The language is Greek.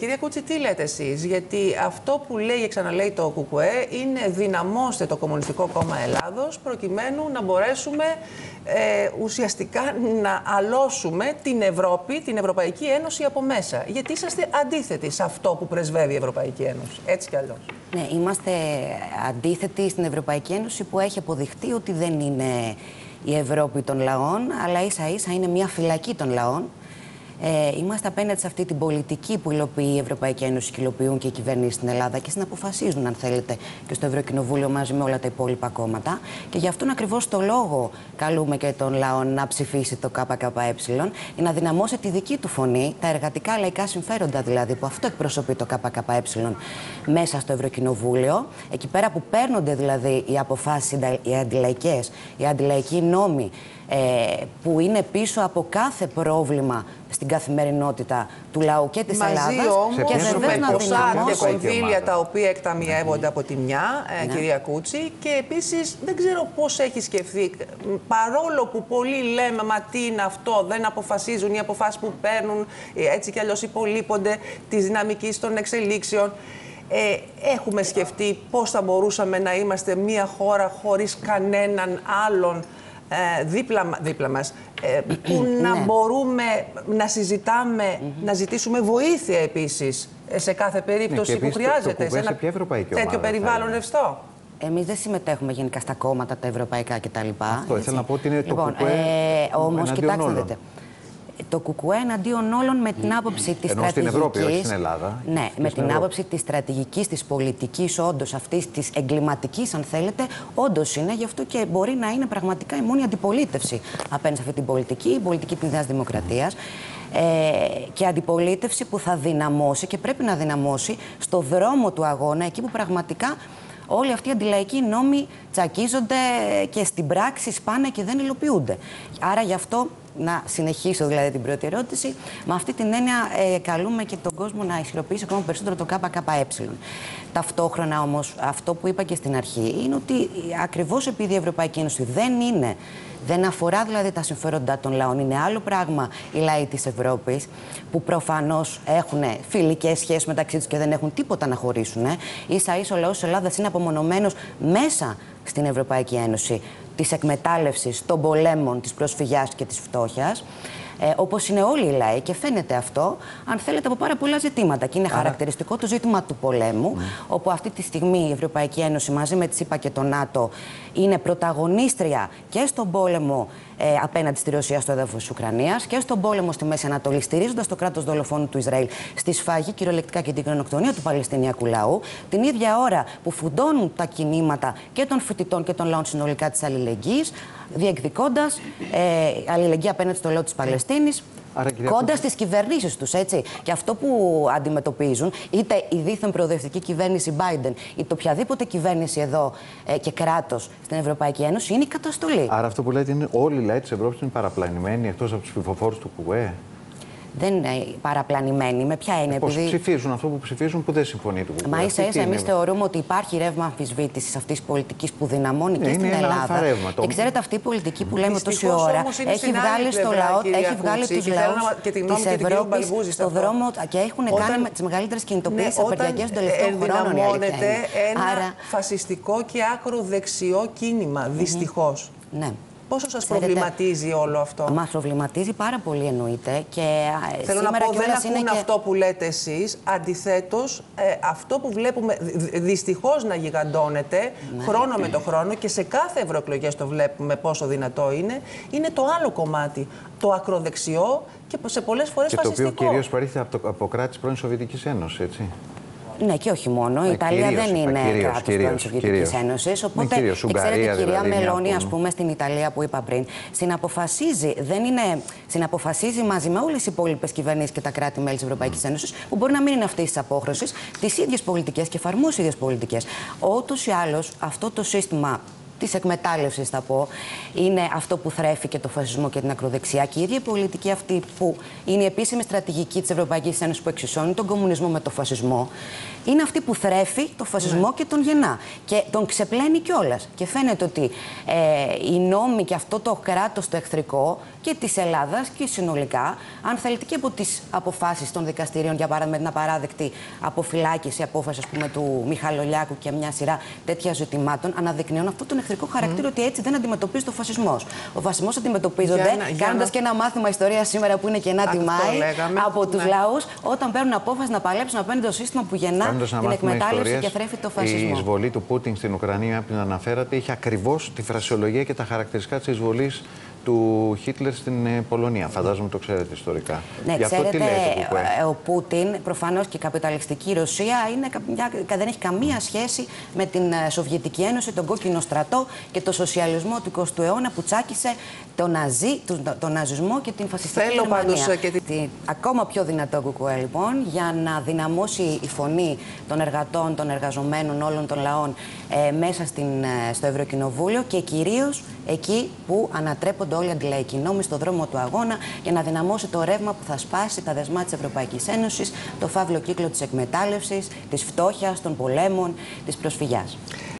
Κυρία Κούτση, τι λέτε εσείς, γιατί αυτό που λέει και ξαναλέει το ΚΚΕ είναι δυναμώστε το Κομμουνιστικό Κόμμα Ελλάδος προκειμένου να μπορέσουμε ουσιαστικά να αλώσουμε την Ευρώπη, την Ευρωπαϊκή Ένωση από μέσα. Γιατί είσαστε αντίθετοι σε αυτό που πρεσβεύει η Ευρωπαϊκή Ένωση, έτσι κι αλλιώς. Ναι, είμαστε αντίθετοι στην Ευρωπαϊκή Ένωση που έχει αποδειχτεί ότι δεν είναι η Ευρώπη των λαών, αλλά ίσα-ίσα είναι μια φυλακή των λαών. Είμαστε απέναντι σε αυτή την πολιτική που υλοποιεί η Ευρωπαϊκή Ένωση, υλοποιούν και οι κυβερνήσεις στην Ελλάδα και συναποφασίζουν, αν θέλετε, και στο Ευρωκοινοβούλιο μαζί με όλα τα υπόλοιπα κόμματα. Και γι' αυτόν ακριβώς το λόγο καλούμε και τον λαό να ψηφίσει το ΚΚΕ για να δυναμώσει τη δική του φωνή, τα εργατικά λαϊκά συμφέροντα δηλαδή, που αυτό εκπροσωπεί το ΚΚΕ μέσα στο Ευρωκοινοβούλιο. Εκεί πέρα που παίρνονται δηλαδή οι αποφάσεις, οι αντιλαϊκές, οι αντιλαϊκοί νόμοι, που είναι πίσω από κάθε πρόβλημα στην καθημερινότητα του λαού και της Ελλάδας. Και βέβαια να δυναμώσουμε κονδύλια τα οποία εκταμιεύονται από τη μια, κυρία Κούτση, και επίσης δεν ξέρω πώς έχει σκεφτεί, παρόλο που πολλοί λέμε μα τι είναι αυτό, δεν αποφασίζουν οι αποφάσεις που παίρνουν, έτσι κι αλλιώς υπολείπονται της δυναμικής των εξελίξεων. Έχουμε σκεφτεί πώς θα μπορούσαμε να είμαστε μια χώρα χωρίς κανέναν άλλον δίπλα μας, που να μπορούμε να συζητάμε, να ζητήσουμε βοήθεια επίσης σε κάθε περίπτωση που χρειάζεται, σε ένα τέτοιο περιβάλλον ρευστό. Εμείς δεν συμμετέχουμε γενικά στα κόμματα, τα ευρωπαϊκά κτλ. Αυτό ήθελα να πω ότι είναι το ΚΚΕ. Όμως, κοιτάξτε, δείτε. Το ΚΚΕ εναντίον όλων με την άποψη της στρατηγικής. Στην Ευρώπη, όχι στην Ελλάδα. Ναι, στην άποψη της στρατηγικής, της πολιτικής, όντως αυτής της εγκληματικής, αν θέλετε, όντως είναι. Γι' αυτό και μπορεί να είναι πραγματικά η μόνη αντιπολίτευση απέναντι σε αυτή την πολιτική, η πολιτική της Νέας Δημοκρατίας. Και αντιπολίτευση που θα δυναμώσει και πρέπει να δυναμώσει στο δρόμο του αγώνα, εκεί που πραγματικά όλοι αυτοί οι αντιλαϊκοί νόμοι τσακίζονται και στην πράξη σπάνε και δεν υλοποιούνται. Άρα γι' αυτό. Να συνεχίσω δηλαδή την πρώτη ερώτηση. Με αυτή την έννοια καλούμε και τον κόσμο να ισχυροποιήσει ακόμα περισσότερο το ΚΚΕ. Ταυτόχρονα όμως αυτό που είπα και στην αρχή είναι ότι ακριβώς επειδή η Ευρωπαϊκή Ένωση δεν αφορά δηλαδή τα συμφέροντα των λαών, είναι άλλο πράγμα οι λαοί της Ευρώπης που προφανώς έχουν φιλικές σχέσεις μεταξύ τους και δεν έχουν τίποτα να χωρίσουν. Ίσα-ίσα ο λαός της Ελλάδας είναι απομονωμένος μέσα στην Ευρωπαϊκή Ένωση της εκμετάλλευσης, των πολέμων, της προσφυγιάς και της φτώχειας. Όπως είναι όλοι οι λαοί και φαίνεται αυτό, αν θέλετε, από πάρα πολλά ζητήματα. Και είναι χαρακτηριστικό το ζήτημα του πολέμου, όπου αυτή τη στιγμή η Ευρωπαϊκή Ένωση μαζί με τη ΣΥΠΑ και το ΝΑΤΟ είναι πρωταγωνίστρια και στον πόλεμο απέναντι στη Ρωσία στο έδαφος της Ουκρανίας και στον πόλεμο στη Μέση Ανατολή, στηρίζοντας το κράτος δολοφόνου του Ισραήλ στη σφαγή κυριολεκτικά και την γενοκτονία του Παλαιστινιακού λαού, την ίδια ώρα που φουντώνουν τα κινήματα και των φοιτητών και των λαών συνολικά της αλληλεγγύης, διεκδικώντας αλληλεγγύη απέναντι στο λαό της Παλαιστίνης, κόντρα στις κυβερνήσεις τους, έτσι. Και αυτό που αντιμετωπίζουν, είτε η δίθεν προοδευτική κυβέρνηση Biden, είτε οποιαδήποτε κυβέρνηση εδώ και κράτος στην Ευρωπαϊκή Ένωση, είναι η καταστολή. Άρα αυτό που λέτε είναι όλοι οι λαοί της Ευρώπης είναι παραπλανημένοι εκτός από τους ψηφοφόρους του ΚΚΕ. Δεν είναι παραπλανημένοι. Με ποια είναι, επειδή. Ψηφίζουν αυτό που ψηφίζουν που δεν συμφωνεί του ΚΚΕ. Μα ίσα-ίσα εμείς θεωρούμε ότι υπάρχει ρεύμα αμφισβήτησης αυτής της πολιτικής που δυναμώνει και στην Ελλάδα. Και ξέρετε, αυτή η πολιτική που λέμε τόση ώρα έχει βγάλει στο λαό, έχει βγάλει τους λαούς της Ευρώπης στον δρόμο και έχουν κάνει τις μεγαλύτερες κινητοποιήσεις απεργιακές των τελευταίων χρόνων. Δυναμώνεται ένα φασιστικό και άκρο δεξιό κίνημα, δυστυχώς. Ναι. Πόσο σας προβληματίζει όλο αυτό? Μας προβληματίζει πάρα πολύ, εννοείται. Και θέλω να πω, δεν ακούνε και αυτό που λέτε εσείς. Αντιθέτως, αυτό που βλέπουμε δυστυχώς να γιγαντώνεται χρόνο με το χρόνο και σε κάθε ευρωεκλογές το βλέπουμε πόσο δυνατό είναι, είναι το άλλο κομμάτι. Το ακροδεξιό και σε πολλές φορές φασιστικό. Το οποίο κυρίως παρήχθηκε από κράτη πρώην Σοβιετικής Ένωσης, έτσι. Ναι, και όχι μόνο. Η Ιταλία δεν είναι κράτος πρώην Σοβιετικής Ένωσης. Οπότε, ξέρετε, η κυρία Μελώνη, ας πούμε, στην Ιταλία που είπα πριν, συναποφασίζει μαζί με όλες οι υπόλοιπες κυβερνήσεις και τα κράτη-μέλη της Ευρωπαϊκής Ένωσης, που μπορεί να μην είναι αυτή τη απόχρωση, τις ίδιες πολιτικές και εφαρμόζει ίδιες πολιτικές. Ούτως ή άλλως, αυτό το σύστημα της εκμετάλλευσης, θα πω, είναι αυτό που θρέφει και το φασισμό και την ακροδεξιά. Και η ίδια η πολιτική αυτή που είναι η επίσημη στρατηγική της Ευρωπαϊκής Ένωσης που εξισώνει τον κομμουνισμό με τον φασισμό, είναι αυτή που θρέφει τον φασισμό και τον γεννά. Και τον ξεπλένει κιόλας. Και φαίνεται ότι οι νόμοι και αυτό το κράτος το εχθρικό και της Ελλάδας και συνολικά, αν θέλετε, και από τις αποφάσεις των δικαστηρίων, για παράδειγμα την απαράδεκτη αποφυλάκηση, απόφαση ας πούμε, του Μιχαλολιάκου και μια σειρά τέτοια ζητημάτων, αναδεικνύουν αυτόν τον εχθρικό χαρακτήρα ότι έτσι δεν αντιμετωπίζεται ο φασισμός. Ο φασισμός αντιμετωπίζονται κάνοντας και ένα μάθημα ιστορίας σήμερα που είναι και 9η Μάη από τους λαούς, όταν παίρνουν απόφαση να παλέψουν απέναντι στο σύστημα που γεννά την εκμετάλλευση και θρέφει το φασισμό. Η εισβολή του Πούτιν στην Ουκρανία, που αναφέρατε, είχε ακριβώς τη φρασιολογία και τα χαρακτηριστικά της εισβολής του Χίτλερ στην Πολωνία. Φαντάζομαι το ξέρετε ιστορικά. Ναι, για ξέρετε, αυτό τι λέτε, ο Πούτιν, προφανώς και η καπιταλιστική Ρωσία, δεν έχει καμία σχέση με την Σοβιετική Ένωση, τον κόκκινο στρατό και το σοσιαλισμό του 20ου αιώνα που τσάκισε τον ναζισμό και την φασιστική Γερμανία. Ακόμα πιο δυνατό ΚΚΕ, λοιπόν, για να δυναμώσει η φωνή των εργατών, των εργαζομένων, όλων των λαών μέσα στο Ευρωκοινοβούλιο και κυρίως εκεί που ανατρέπονται όλοι αντιλαϊκοί νόμοι στον δρόμο του αγώνα για να δυναμώσει το ρεύμα που θα σπάσει τα δεσμά της Ευρωπαϊκής Ένωσης, το φαύλο κύκλο της εκμετάλλευσης, της φτώχειας, των πολέμων, της προσφυγιάς.